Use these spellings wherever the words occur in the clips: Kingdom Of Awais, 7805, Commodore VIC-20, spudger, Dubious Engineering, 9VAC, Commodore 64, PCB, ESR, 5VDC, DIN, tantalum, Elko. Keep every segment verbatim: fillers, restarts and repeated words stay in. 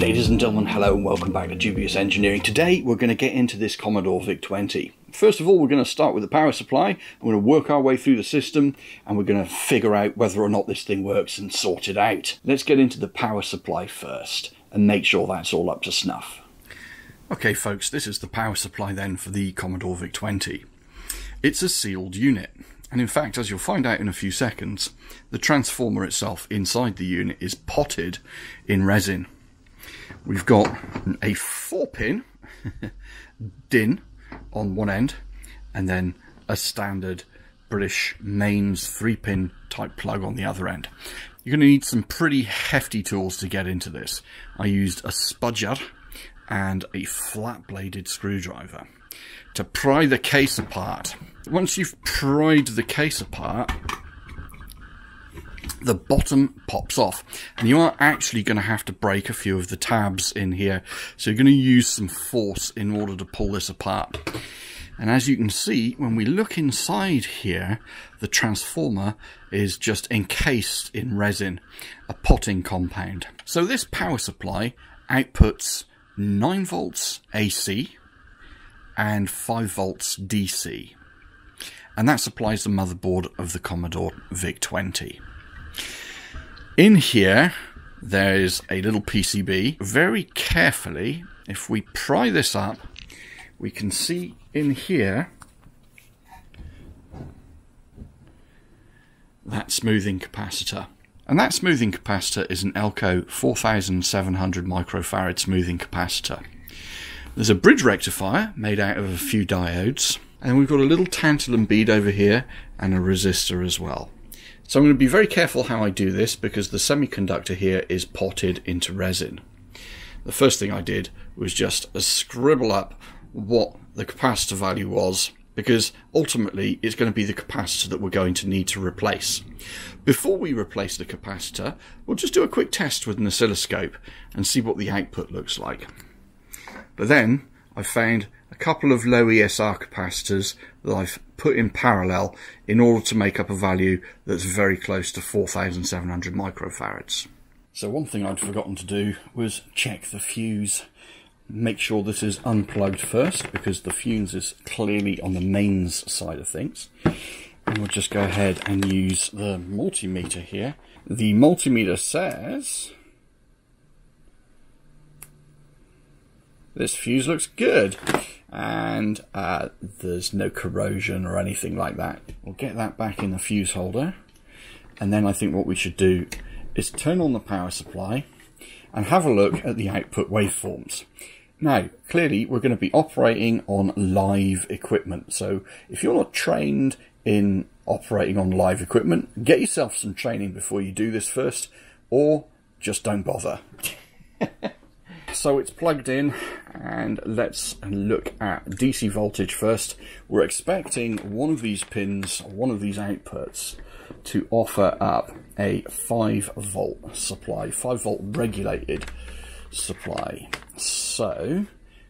Ladies and gentlemen, hello and welcome back to Dubious Engineering. Today we're going to get into this Commodore V I C twenty. First of all, we're going to start with the power supply. We're going to work our way through the system and we're going to figure out whether or not this thing works and sort it out. Let's get into the power supply first and make sure that's all up to snuff. Okay folks, this is the power supply then for the Commodore V I C twenty. It's a sealed unit. And in fact, as you'll find out in a few seconds, the transformer itself inside the unit is potted in resin. We've got a four pin D I N on one end, and then a standard British mains three pin type plug on the other end. You're going to need some pretty hefty tools to get into this. I used a spudger and a flat-bladed screwdriver to pry the case apart. Once you've pried the case apart, the bottom pops off, and you are actually going to have to break a few of the tabs in here, so you're going to use some force in order to pull this apart. And as you can see, when we look inside here, the transformer is just encased in resin, a potting compound. So this power supply outputs nine volts A C and five volts D C, and that supplies the motherboard of the Commodore V I C twenty. In here there is a little P C B. Very carefully, if we pry this up, we can see in here that smoothing capacitor. And that smoothing capacitor is an Elko four thousand seven hundred microfarad smoothing capacitor. There's a bridge rectifier made out of a few diodes, and we've got a little tantalum bead over here and a resistor as well. So I'm going to be very careful how I do this, because the semiconductor here is potted into resin. The first thing I did was just scribble up what the capacitor value was, because ultimately it's going to be the capacitor that we're going to need to replace. Before we replace the capacitor, we'll just do a quick test with an oscilloscope and see what the output looks like. But then I found a couple of low E S R capacitors that I've put in parallel in order to make up a value that's very close to four thousand seven hundred microfarads. So one thing I'd forgotten to do was check the fuse. Make sure this is unplugged first, because the fuse is clearly on the mains side of things. And we'll just go ahead and use the multimeter here. The multimeter says this fuse looks good, and uh, there's no corrosion or anything like that. We'll get that back in the fuse holder, and then I think what we should do is turn on the power supply and have a look at the output waveforms. Now, clearly we're going to be operating on live equipment, so if you're not trained in operating on live equipment, get yourself some training before you do this first, or just don't bother. So it's plugged in, and let's look at D C voltage first. We're expecting one of these pins, one of these outputs, to offer up a five volt supply, five volt regulated supply. So,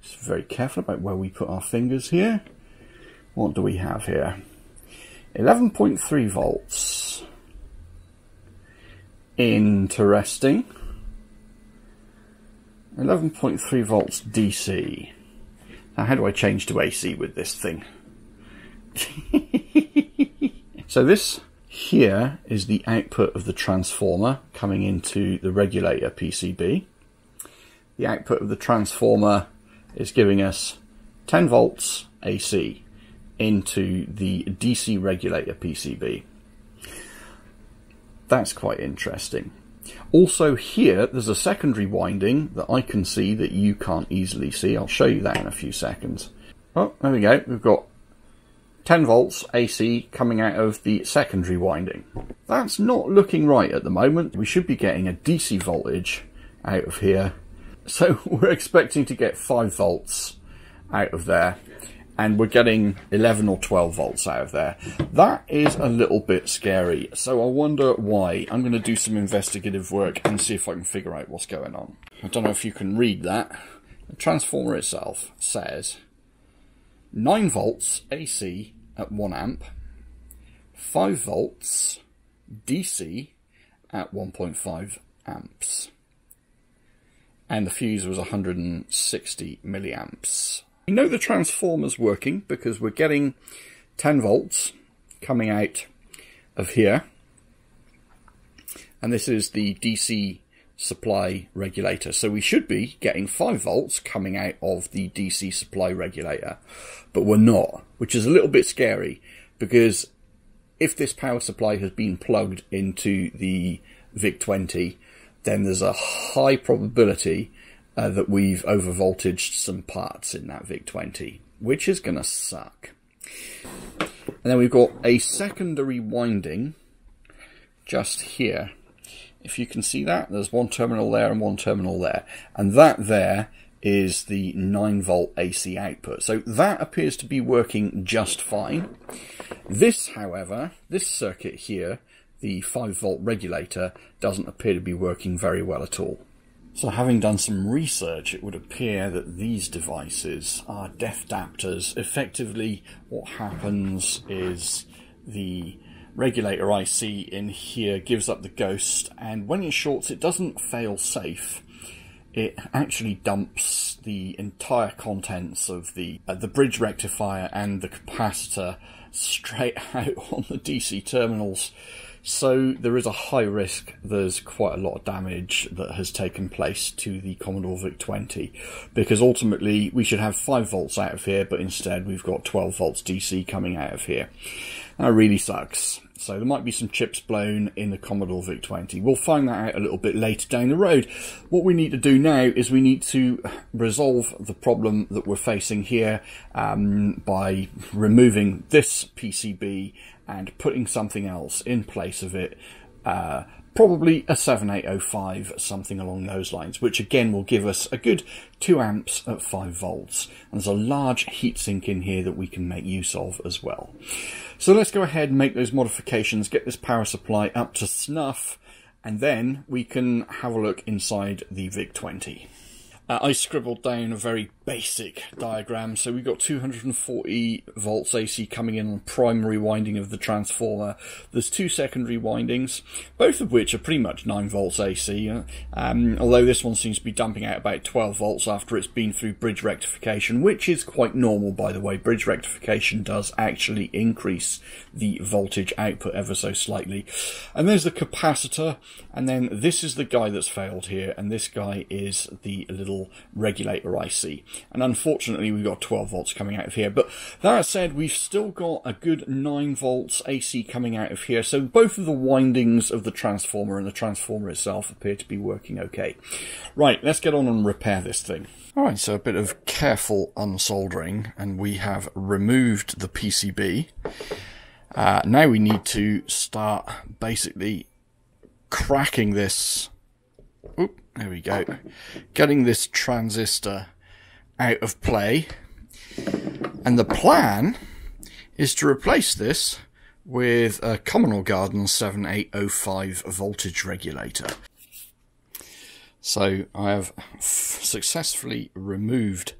just very careful about where we put our fingers here. What do we have here? eleven point three volts. Interesting. eleven point three volts D C. Now, how do I change to A C with this thing? So this here is the output of the transformer coming into the regulator P C B. The output of the transformer is giving us ten volts A C into the D C regulator P C B. That's quite interesting. Also here, there's a secondary winding that I can see that you can't easily see. I'll show you that in a few seconds. Oh, there we go. We've got ten volts A C coming out of the secondary winding. That's not looking right at the moment. We should be getting a D C voltage out of here. So we're expecting to get five volts out of there, and we're getting eleven or twelve volts out of there. That is a little bit scary, so I wonder why. I'm going to do some investigative work and see if I can figure out what's going on. I don't know if you can read that. The transformer itself says nine volts A C at one amp, five volts D C at one point five amps. and the fuse was one hundred sixty milliamps. We know the transformer's working because we're getting ten volts coming out of here, and this is the D C supply regulator, so we should be getting five volts coming out of the D C supply regulator, but we're not, which is a little bit scary, because if this power supply has been plugged into the V I C twenty, then there's a high probability uh, that we've overvoltaged some parts in that V I C twenty, which is gonna suck. And then we've got a secondary winding just here. If you can see that, there's one terminal there and one terminal there, and that there is the nine volt A C output. So that appears to be working just fine. This, however, this circuit here, the five volt regulator, doesn't appear to be working very well at all. So having done some research, it would appear that these devices are death adapters. Effectively, what happens is the regulator I C in here gives up the ghost, and when it shorts, it doesn't fail safe. It actually dumps the entire contents of the uh, the bridge rectifier and the capacitor straight out on the D C terminals. So there is a high risk there's quite a lot of damage that has taken place to the Commodore V I C twenty, because ultimately we should have five volts out of here, but instead we've got twelve volts D C coming out of here. That really sucks. So there might be some chips blown in the Commodore V I C twenty. We'll find that out a little bit later down the road. What we need to do now is we need to resolve the problem that we're facing here um, by removing this P C B and putting something else in place of it, uh, probably a seventy-eight oh five, something along those lines, which again will give us a good two amps at five volts. And there's a large heatsink in here that we can make use of as well. So let's go ahead and make those modifications, get this power supply up to snuff, and then we can have a look inside the V I C twenty. Uh, I scribbled down a very basic diagram. So we've got two hundred forty volts A C coming in on primary winding of the transformer. There's two secondary windings, both of which are pretty much nine volts A C, um, although this one seems to be dumping out about twelve volts after it's been through bridge rectification, which is quite normal, by the way. Bridge rectification does actually increase the voltage output ever so slightly. And there's the capacitor, and then this is the guy that's failed here, and this guy is the little regulator I C, and unfortunately we've got twelve volts coming out of here. But that said, we've still got a good nine volts A C coming out of here, so both of the windings of the transformer and the transformer itself appear to be working okay. Right, let's get on and repair this thing. Alright, so a bit of careful unsoldering, and we have removed the P C B. Uh, now we need to start basically cracking this. Oop, there we go. Getting this transistor out of play. And the plan is to replace this with a Commodore Garden seventy-eight oh five voltage regulator. So I have successfully removed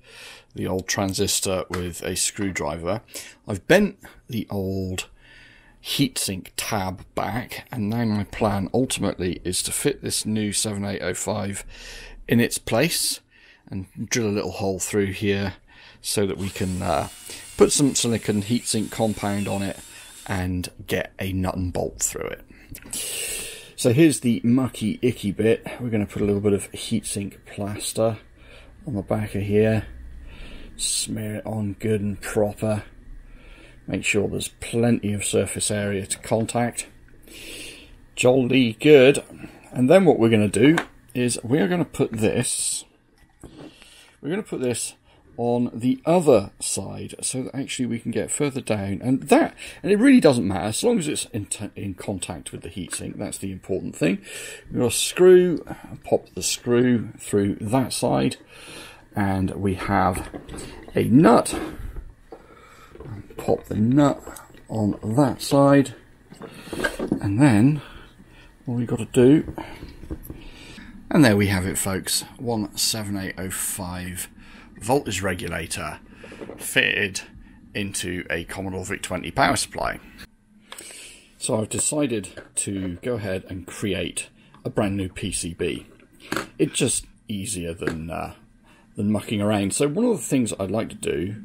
the old transistor with a screwdriver. I've bent the old heatsink tab back, and now my plan ultimately is to fit this new seventy-eight oh five in its place and drill a little hole through here so that we can uh, put some silicon heatsink compound on it and get a nut and bolt through it. So here's the mucky icky bit. We're going to put a little bit of heatsink plaster on the back of here, smear it on good and proper. Make sure there's plenty of surface area to contact. Jolly good. And then what we're going to do is we're going to put this, we're going to put this on the other side so that actually we can get further down. And that, and it really doesn't matter as long as it's in, in contact with the heatsink. That's the important thing. We're going to screw, pop the screw through that side, and we have a nut. Pop the nut on that side, and then all we got to do, and there we have it, folks. One seventy-eight oh five voltage regulator fitted into a Commodore V I C twenty power supply. So I've decided to go ahead and create a brand new P C B. It just easier than uh, than mucking around. So one of the things I'd like to do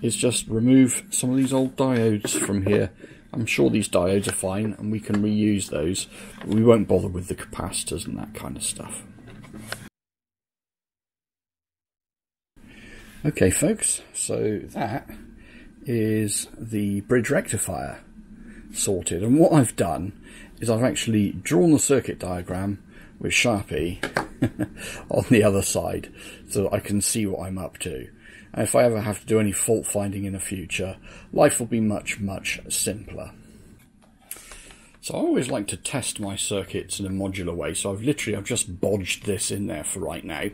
is just remove some of these old diodes from here. I'm sure these diodes are fine and we can reuse those, but we won't bother with the capacitors and that kind of stuff. Okay folks, so that is the bridge rectifier sorted, and what I've done is I've actually drawn the circuit diagram with Sharpie on the other side so that I can see what I'm up to. And if I ever have to do any fault finding in the future, life will be much, much simpler. So I always like to test my circuits in a modular way, so I've literally I've just bodged this in there for right now.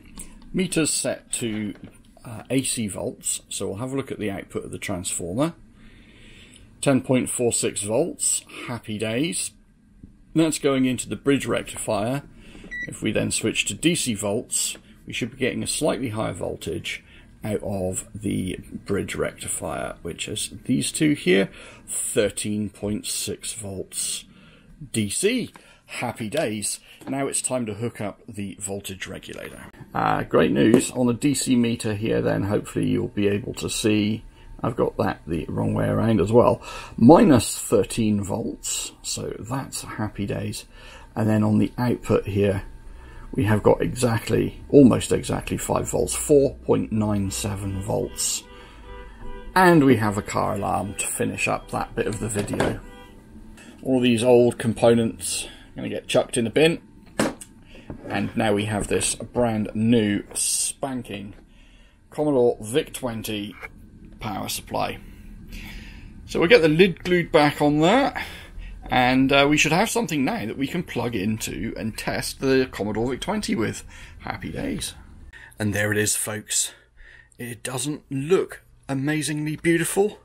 Meter's set to uh, A C volts, so we'll have a look at the output of the transformer. ten point four six volts, happy days. That's going into the bridge rectifier. If we then switch to D C volts, we should be getting a slightly higher voltage out of the bridge rectifier, which is these two here, thirteen point six volts D C. Happy days. Now it's time to hook up the voltage regulator. Uh, great news on the D C meter here then, hopefully you'll be able to see, I've got that the wrong way around as well, minus thirteen volts, so that's happy days. And then on the output here, we have got exactly, almost exactly five volts, four point nine seven volts. And we have a car alarm to finish up that bit of the video. All these old components are going to get chucked in the bin. And now we have this brand new spanking Commodore VIC twenty power supply. So we'll get the lid glued back on there. And uh, we should have something now that we can plug into and test the Commodore VIC twenty with. Happy days. And there it is, folks. It doesn't look amazingly beautiful.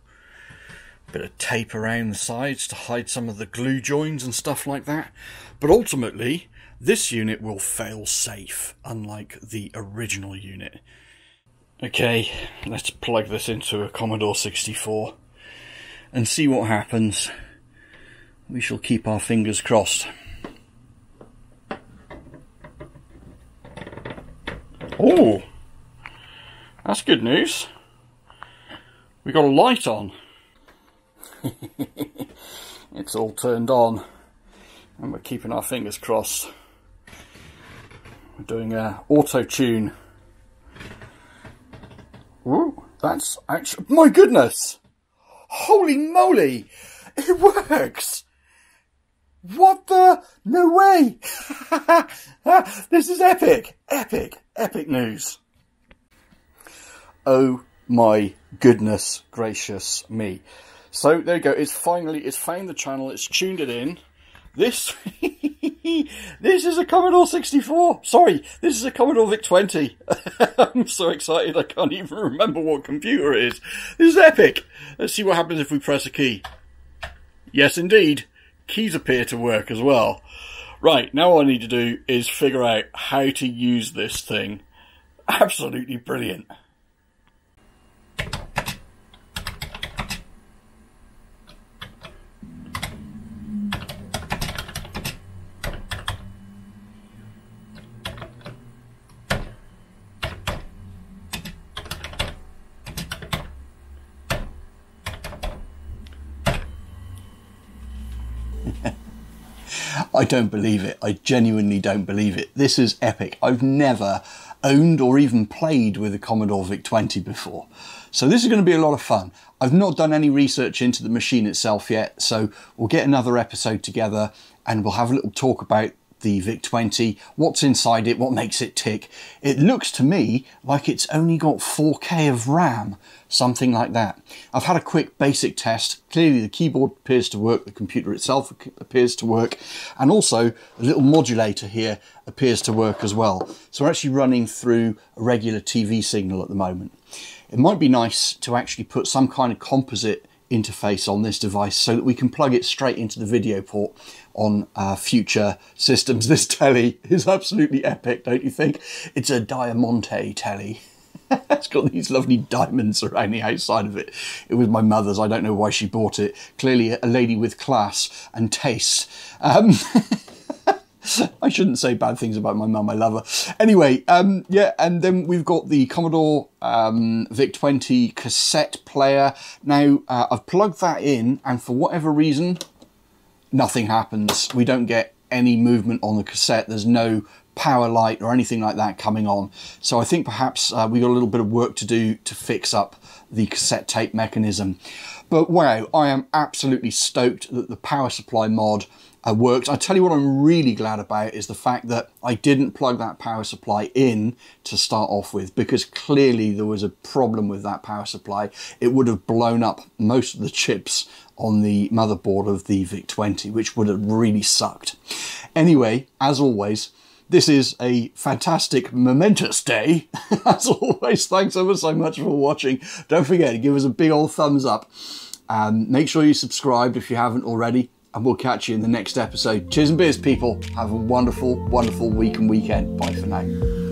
Bit of tape around the sides to hide some of the glue joins and stuff like that. But ultimately, this unit will fail safe, unlike the original unit. Okay, let's plug this into a Commodore sixty-four and see what happens. We shall keep our fingers crossed. Oh, that's good news. We got a light on. It's all turned on, and we're keeping our fingers crossed. We're doing a auto-tune. Ooh, that's actually, my goodness! Holy moly! It works! What the? No way! This is epic! Epic! Epic news! Oh my goodness gracious me. So there you go, it's finally, it's found the channel, it's tuned it in. This, this is a Commodore sixty-four. Sorry, this is a Commodore VIC twenty. I'm so excited I can't even remember what computer it is. This is epic! Let's see what happens if we press a key. Yes indeed. Keys appear to work as well. Right, now all I need to do is figure out how to use this thing. Absolutely brilliant. I don't believe it. I genuinely don't believe it. This is epic. I've never owned or even played with a Commodore VIC twenty before. So this is going to be a lot of fun. I've not done any research into the machine itself yet, so we'll get another episode together and we'll have a little talk about the VIC twenty, what's inside it, what makes it tick. It looks to me like it's only got four K of RAM, something like that. I've had a quick basic test. Clearly the keyboard appears to work, the computer itself appears to work, and also a little modulator here appears to work as well. So we're actually running through a regular T V signal at the moment. It might be nice to actually put some kind of composite interface on this device so that we can plug it straight into the video port on uh, future systems. This telly is absolutely epic, don't you think? It's a Diamante telly. It's got these lovely diamonds around the outside of it. It was my mother's. I don't know why she bought it. Clearly a lady with class and taste. Um, I shouldn't say bad things about my mum, I love her. Anyway, um, yeah, and then we've got the Commodore um, VIC twenty cassette player. Now, uh, I've plugged that in, and for whatever reason, nothing happens. We don't get any movement on the cassette. There's no power light or anything like that coming on. So I think perhaps uh, we got a little bit of work to do to fix up the cassette tape mechanism. But wow, I am absolutely stoked that the power supply mod uh, worked. I tell you what I'm really glad about is the fact that I didn't plug that power supply in to start off with, because clearly there was a problem with that power supply. It would have blown up most of the chips on the motherboard of the VIC twenty, which would have really sucked. Anyway, as always, this is a fantastic, momentous day. As always, thanks ever so much for watching. Don't forget to give us a big old thumbs up. Um, make sure you subscribe if you haven't already, and we'll catch you in the next episode. Cheers and beers, people. Have a wonderful, wonderful week and weekend. Bye for now.